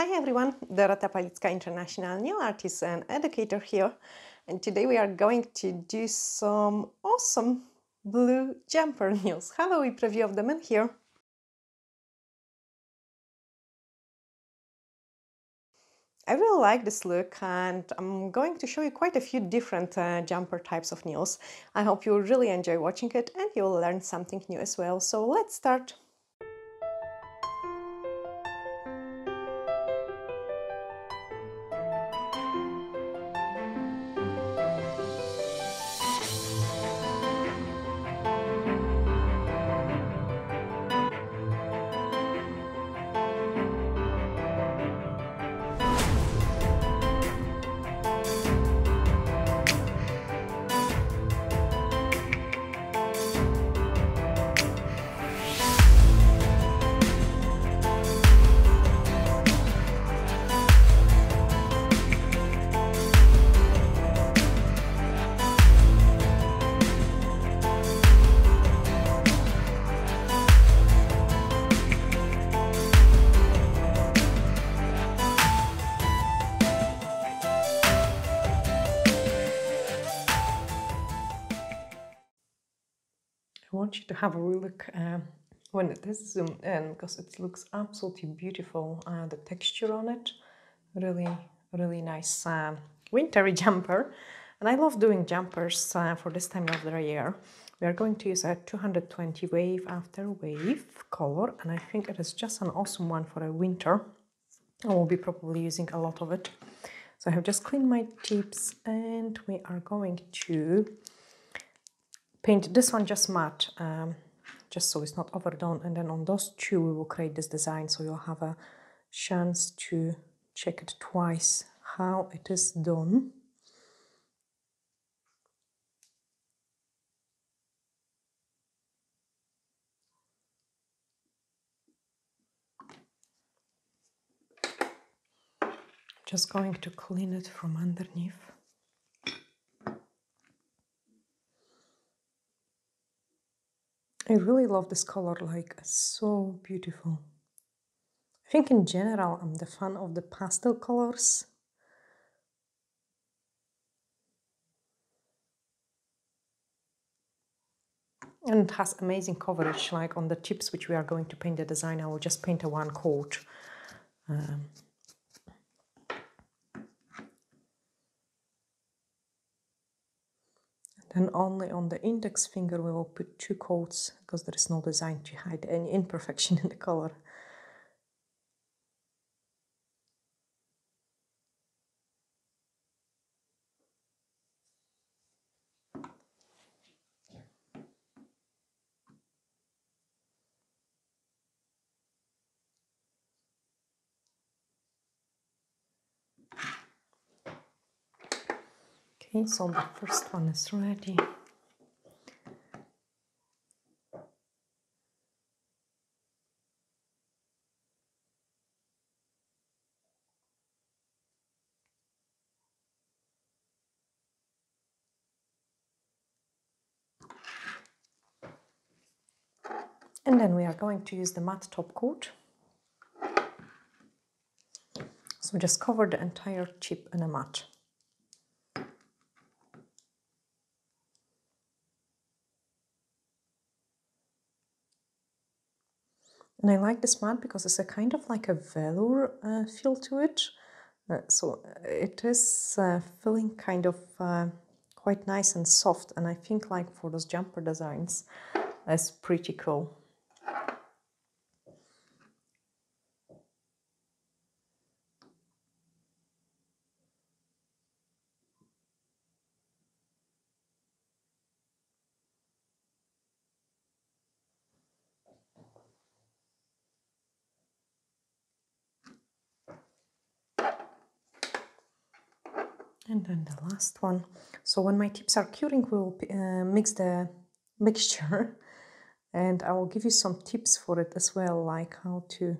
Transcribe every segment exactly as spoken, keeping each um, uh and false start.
Hi everyone, Dorota Palicka, international nail artist and educator here, and today we are going to do some awesome blue jumper nails. Have a wee preview of them in here. I really like this look and I'm going to show you quite a few different uh, jumper types of nails. I hope you'll really enjoy watching it and you'll learn something new as well, so let's start! I want you to have a real look uh, when it is zoomed in, because it looks absolutely beautiful, uh, the texture on it, really, really nice uh, wintry jumper. And I love doing jumpers uh, for this time of the year. We are going to use a two hundred twenty wave after wave color, and I think it is just an awesome one for a winter. I will be probably using a lot of it. So I have just cleaned my tips and we are going to paint this one just matte, um, just so it's not overdone, and then on those two we will create this design, so you'll have a chance to check it twice how it is done. Just going to clean it from underneath. I really love this color, like, it's so beautiful. I think in general I'm the fan of the pastel colors. And it has amazing coverage, like on the tips which we are going to paint the design, I will just paint a one coat. Um, And only on the index finger we will put two coats, because there is no design to hide any imperfection in the color. Okay, so the first one is ready. And then we are going to use the matte top coat. So just cover the entire chip in a matte. And I like this matte because it's a kind of like a velour uh, feel to it, uh, so it is uh, feeling kind of uh, quite nice and soft, and I think like for those jumper designs that's pretty cool. And then the last one. So when my tips are curing, we will uh, mix the mixture, and I will give you some tips for it as well, like how to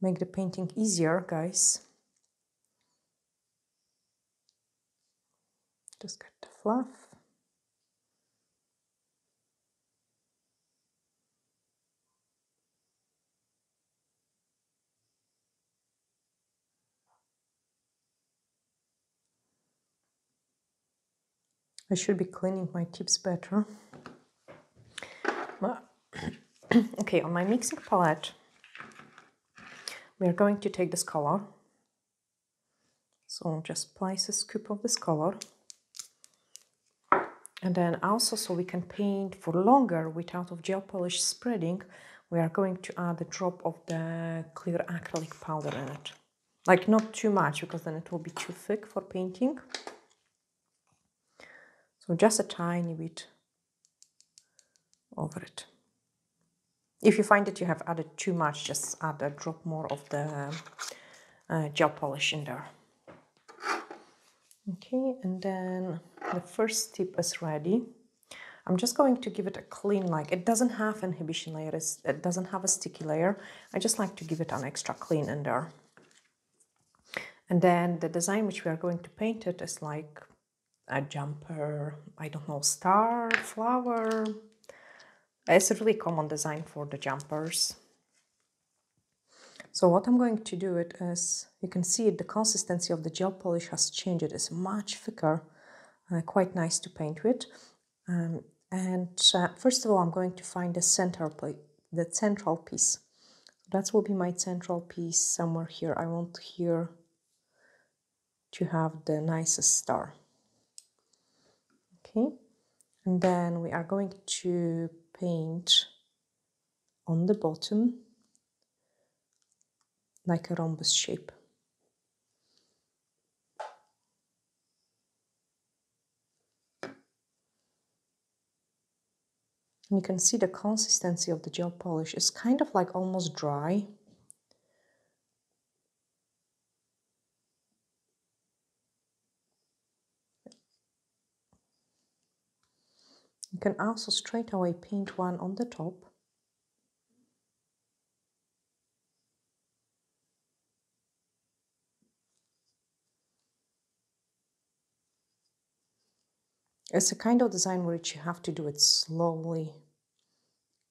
make the painting easier, guys. Just get the fluff. I should be cleaning my tips better. But okay, on my mixing palette, we are going to take this color. So just place a scoop of this color. And then also, so we can paint for longer without of gel polish spreading, we are going to add a drop of the clear acrylic powder in it. Like not too much, because then it will be too thick for painting. So just a tiny bit over it. If you find that you have added too much, just add a drop more of the uh, gel polish in there. Okay, and then the first tip is ready. I'm just going to give it a clean, like it doesn't have inhibition layer, it's, it doesn't have a sticky layer. I just like to give it an extra clean in there. And then the design which we are going to paint it is like a jumper, I don't know, star, flower. It's a really common design for the jumpers. So what I'm going to do it is, you can see it, the consistency of the gel polish has changed. It is much thicker, uh, quite nice to paint with. Um, and uh, first of all, I'm going to find the center, the central piece. That will be my central piece somewhere here. I want here to have the nicest star. Okay, and then we are going to paint on the bottom like a rhombus shape. And you can see the consistency of the gel polish is kind of like almost dry. You can also straight away paint one on the top. It's a kind of design which you have to do it slowly,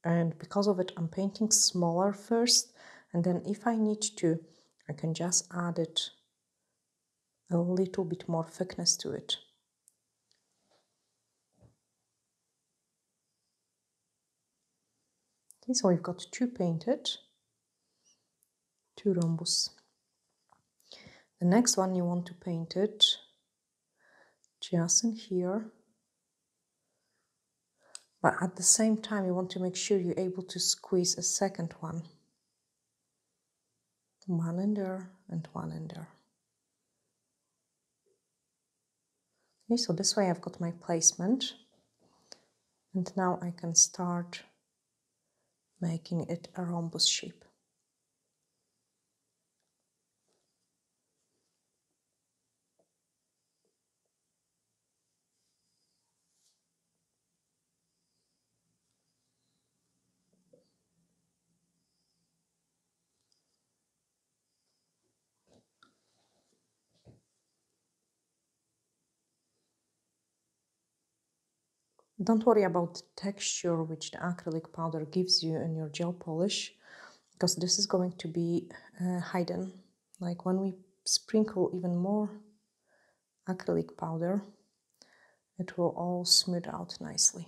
and because of it I'm painting smaller first, and then if I need to I can just add it a little bit more thickness to it. Okay, so we've got two painted, two rhombus. The next one you want to paint it just in here. But at the same time, you want to make sure you're able to squeeze a second one. One in there and one in there. Okay, so this way I've got my placement. And now I can start making it a rhombus shape. Don't worry about the texture which the acrylic powder gives you in your gel polish, because this is going to be uh, hidden. Like when we sprinkle even more acrylic powder, it will all smooth out nicely.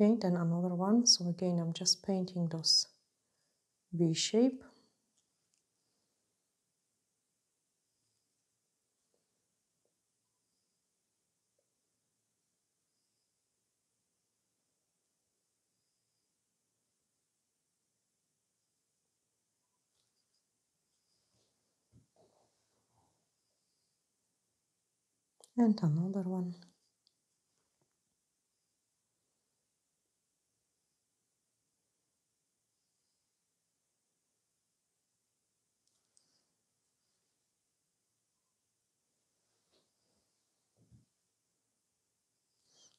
Okay, then another one. So again, I'm just painting those V shape. And another one.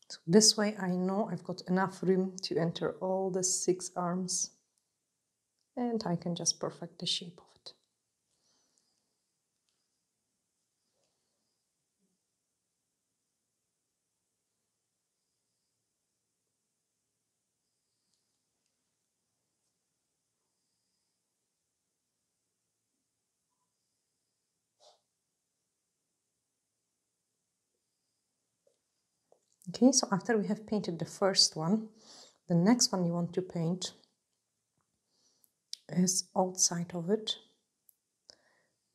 So this way I know I've got enough room to enter all the six arms, and I can just perfect the shape of it. Okay, so after we have painted the first one, the next one you want to paint is outside of it,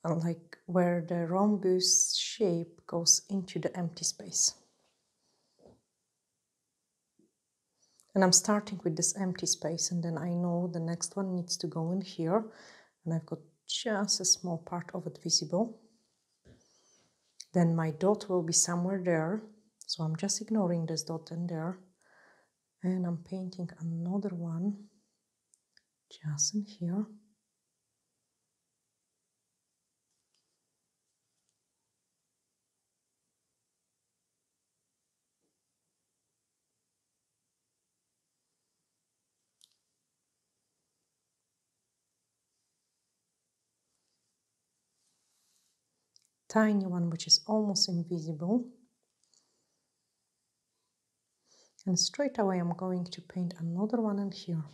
and like where the rhombus shape goes into the empty space. And I'm starting with this empty space, and then I know the next one needs to go in here, and I've got just a small part of it visible. Then my dot will be somewhere there, so I'm just ignoring this dot in there, and I'm painting another one just in here. Tiny one which is almost invisible, and straight away I'm going to paint another one in here.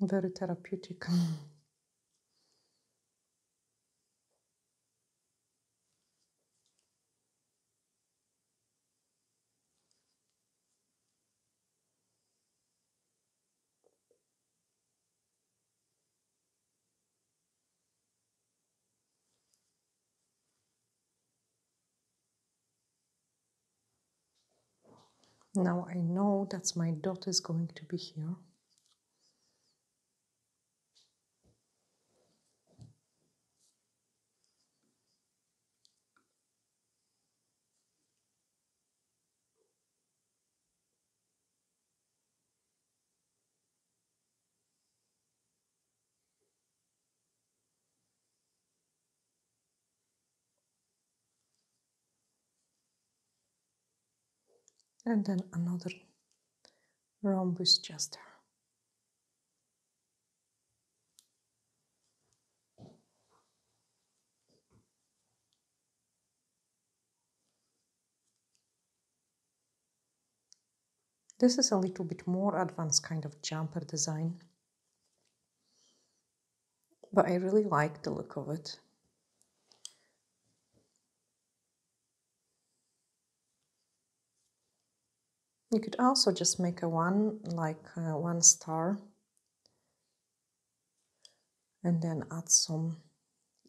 Very therapeutic. Now I know that's my dot is going to be here. And then another rhombus just there. This is a little bit more advanced kind of jumper design, but I really like the look of it. You could also just make a one, like uh, one star, and then add some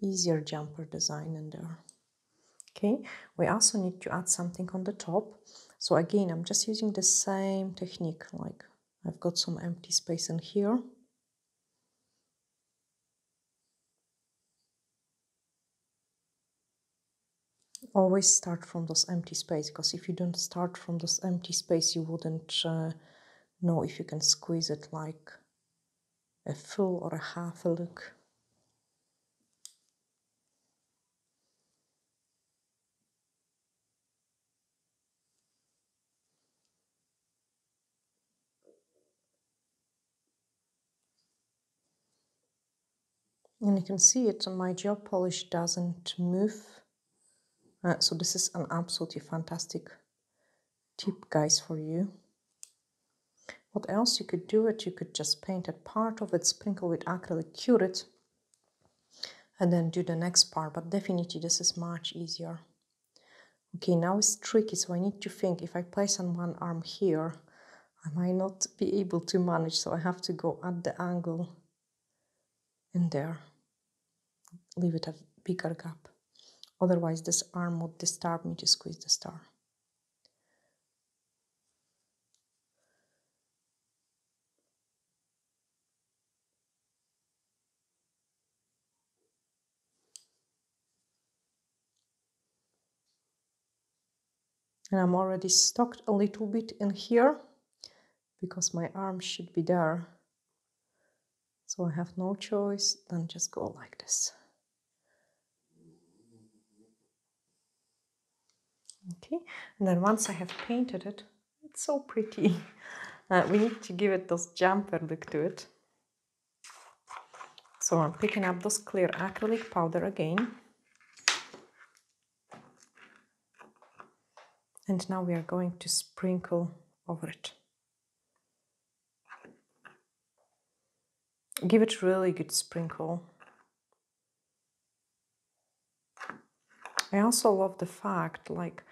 easier jumper design in there. Okay, we also need to add something on the top. So again, I'm just using the same technique, like I've got some empty space in here. Always start from those empty space, because if you don't start from this empty space, you wouldn't uh, know if you can squeeze it like a full or a half a look. And you can see it on my gel polish doesn't move. Uh, so this is an absolutely fantastic tip, guys, for you. What else you could do it? You could just paint a part of it, sprinkle with acrylic, cure it, and then do the next part. But definitely this is much easier. Okay, now it's tricky, so I need to think. If I place on one arm here, I might not be able to manage, so I have to go at the angle in there. Leave it a bigger gap. Otherwise, this arm would disturb me to squeeze the star. And I'm already stuck a little bit in here because my arm should be there. So I have no choice than just go like this. Okay, and then once I have painted it, it's so pretty. Uh, we need to give it those jumper look to it. So I'm picking up those clear acrylic powder again. And now we are going to sprinkle over it. Give it really good sprinkle. I also love the fact, like,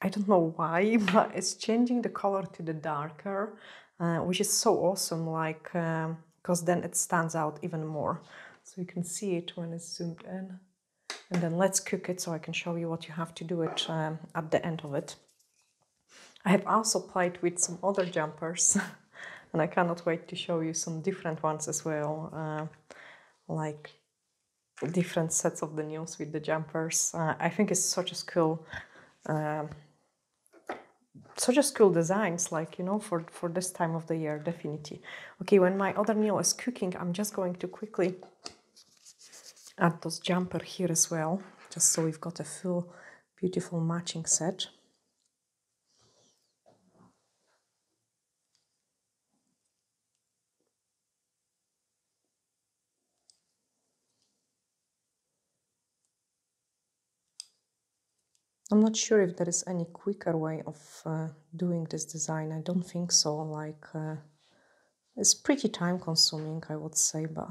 I don't know why, but it's changing the color to the darker, uh, which is so awesome, like, because um, then it stands out even more. So you can see it when it's zoomed in. And then let's cook it so I can show you what you have to do it um, at the end of it. I have also played with some other jumpers and I cannot wait to show you some different ones as well, uh, like different sets of the news with the jumpers. Uh, I think it's such a cool, um, such a cool designs, like, you know, for, for this time of the year, definitely. Okay, when my other meal is cooking, I'm just going to quickly add those jumper here as well, just so we've got a full beautiful matching set. I'm not sure if there is any quicker way of uh, doing this design. I don't think so, like, uh, it's pretty time consuming, I would say, but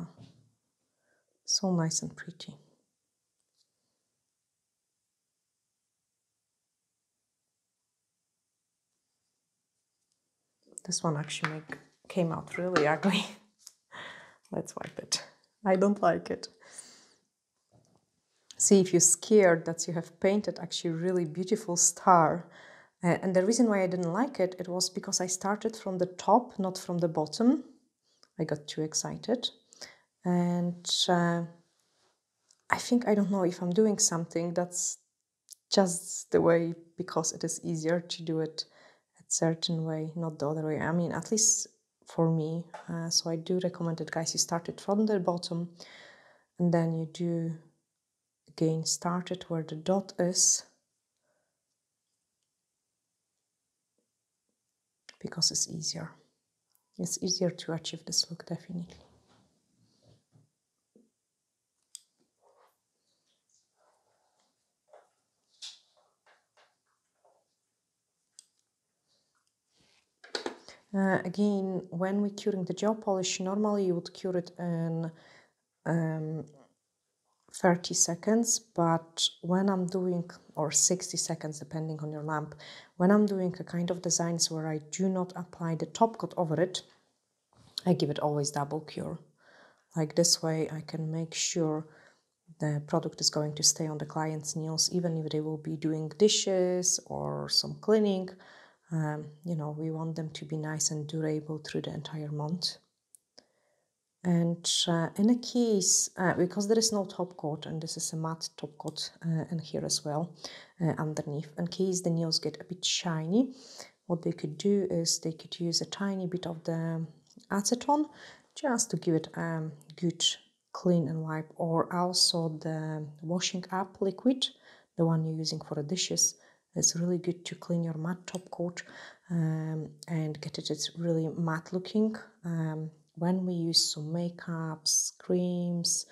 so nice and pretty. This one actually make, came out really ugly. Let's wipe it. I don't like it. See, if you're scared that you have painted actually really beautiful star, uh, and the reason why I didn't like it, it was because I started from the top, not from the bottom. I got too excited. And uh, I think, I don't know if I'm doing something that's just the way, because it is easier to do it a certain way, not the other way. I mean, at least for me. Uh, so I do recommend it, guys. You start it from the bottom and then you do again start it where the dot is, because it's easier. It's easier to achieve this look, definitely. Uh, again, when we're curing the gel polish, normally you would cure it in um, thirty seconds, but when I'm doing, or sixty seconds depending on your lamp, when I'm doing a kind of designs where I do not apply the top coat over it, I give it always double cure. Like this way I can make sure the product is going to stay on the client's nails, even if they will be doing dishes or some cleaning. Um, you know, we want them to be nice and durable through the entire month. And uh, in a case, uh, because there is no top coat, and this is a matte top coat, uh, and here as well, uh, underneath, in case the nails get a bit shiny, what they could do is they could use a tiny bit of the acetone just to give it a um, good clean and wipe, or also the washing up liquid, the one you're using for the dishes. It's really good to clean your matte top coat um, and get it, it's really matte looking. Um, when we use some makeups, creams,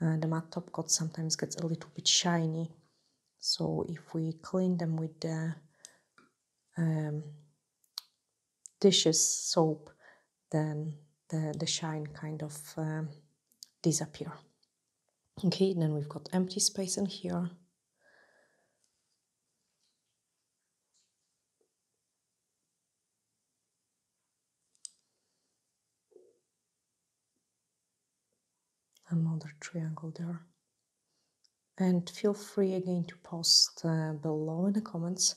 uh, the matte top coat sometimes gets a little bit shiny. So if we clean them with the um, dishes soap, then the, the shine kind of um, disappear. Okay, then we've got empty space in here. Another triangle there, and feel free again to post uh, below in the comments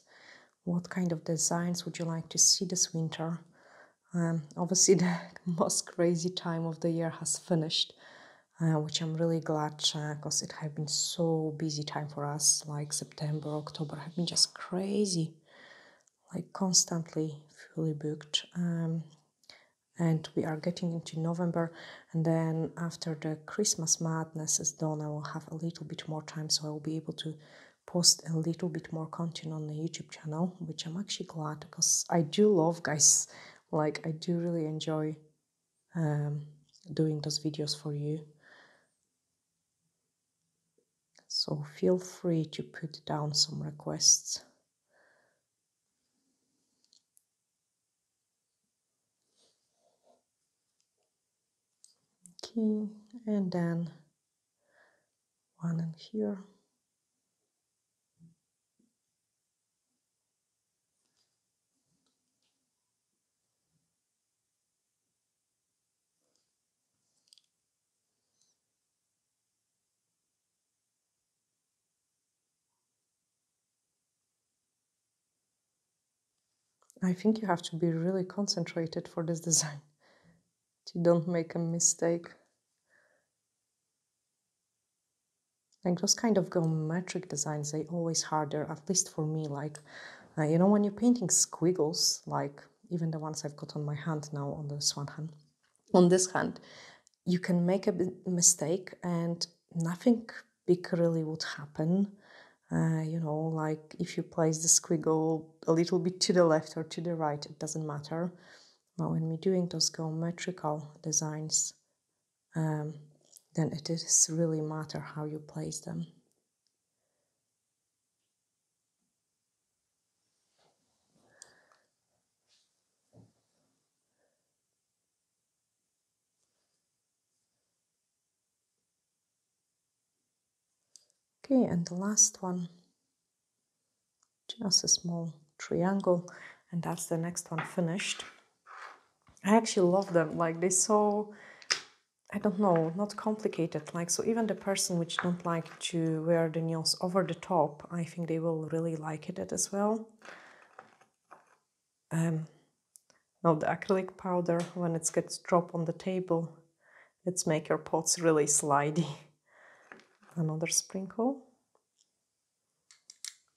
what kind of designs would you like to see this winter. Um, obviously the most crazy time of the year has finished, uh, which I'm really glad, because uh, it has been so busy time for us, like September, October have been just crazy, like constantly fully booked. Um, And we are getting into November, and then after the Christmas madness is done, I will have a little bit more time, so I will be able to post a little bit more content on the YouTube channel, which I'm actually glad, because I do love, guys, like I do really enjoy um, doing those videos for you. So feel free to put down some requests. key and then one in here. I think you have to be really concentrated for this design, that you don't make a mistake. Like those kind of geometric designs, they always harder, at least for me. Like, uh, you know, when you're painting squiggles, like even the ones I've got on my hand now, on this one hand, on this hand, you can make a mistake and nothing big really would happen. Uh, you know, like if you place the squiggle a little bit to the left or to the right, it doesn't matter. But when we're doing those geometrical designs, um, then it does really matter how you place them. Okay, and the last one, just a small triangle, and that's the next one finished. I actually love them, like they're so, I don't know, not complicated, like, so even the person which don't like to wear the nails over the top, I think they will really like it as well. Um, now the acrylic powder, when it gets dropped on the table, it's make your pots really slidey. Another sprinkle,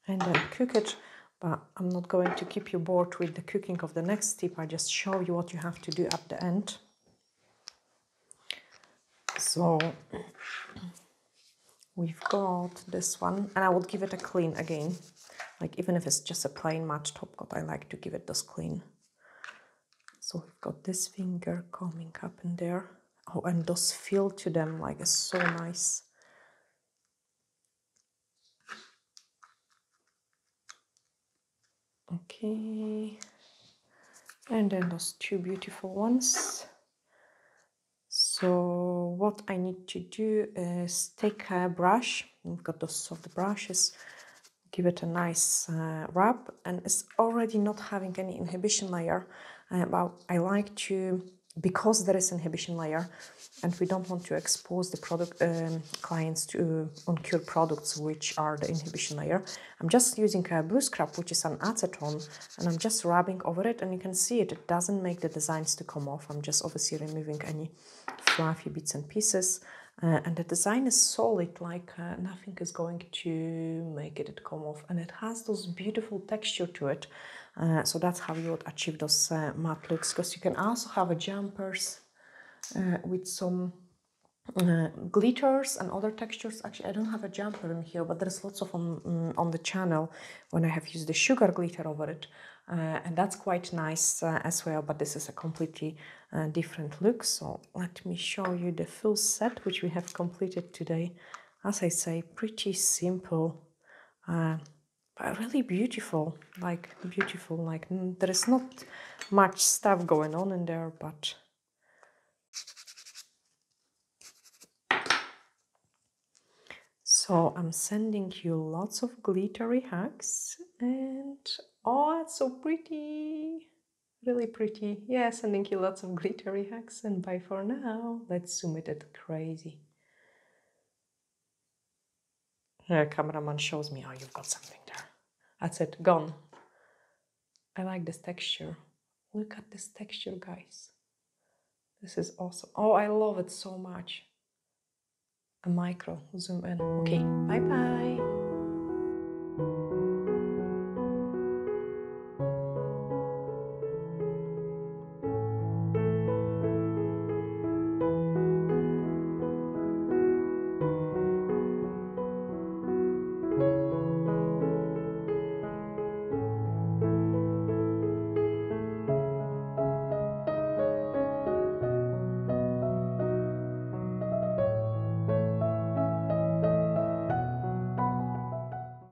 and then cook it, but I'm not going to keep you bored with the cooking of the next tip. I just show you what you have to do at the end. So we've got this one, and I would give it a clean again, like even if it's just a plain matte top coat, I like to give it this clean. So we've got this finger coming up in there. Oh, and those feel to them, like, is so nice. Okay, and then those two beautiful ones. So what I need to do is take a brush, I've got those soft brushes, give it a nice uh, rub, and it's already not having any inhibition layer, uh, but I like to, because there is inhibition layer and we don't want to expose the product um, clients to uncured products which are the inhibition layer, I'm just using a blue scrub, which is an acetone, and I'm just rubbing over it, and you can see it, it doesn't make the designs to come off. I'm just obviously removing any fluffy bits and pieces, uh, and the design is solid, like uh, nothing is going to make it come off, and it has those beautiful texture to it. Uh, so that's how you would achieve those uh, matte looks, because you can also have a jumpers uh, with some uh, glitters and other textures. Actually, I don't have a jumper in here, but there's lots of on, on the channel when I have used the sugar glitter over it, uh, and that's quite nice uh, as well, but this is a completely uh, different look. So let me show you the full set which we have completed today. As I say, pretty simple, uh, but really beautiful, like beautiful, like there is not much stuff going on in there, but so I'm sending you lots of glittery hacks, and oh, it's so pretty, really pretty. Yeah, sending you lots of glittery hacks, and bye for now. Let's zoom it at crazy. Uh, cameraman shows me, oh, you've got something there. That's it, gone. I like this texture. Look at this texture, guys. This is awesome. Oh, I love it so much. A micro, zoom in. Okay, bye-bye.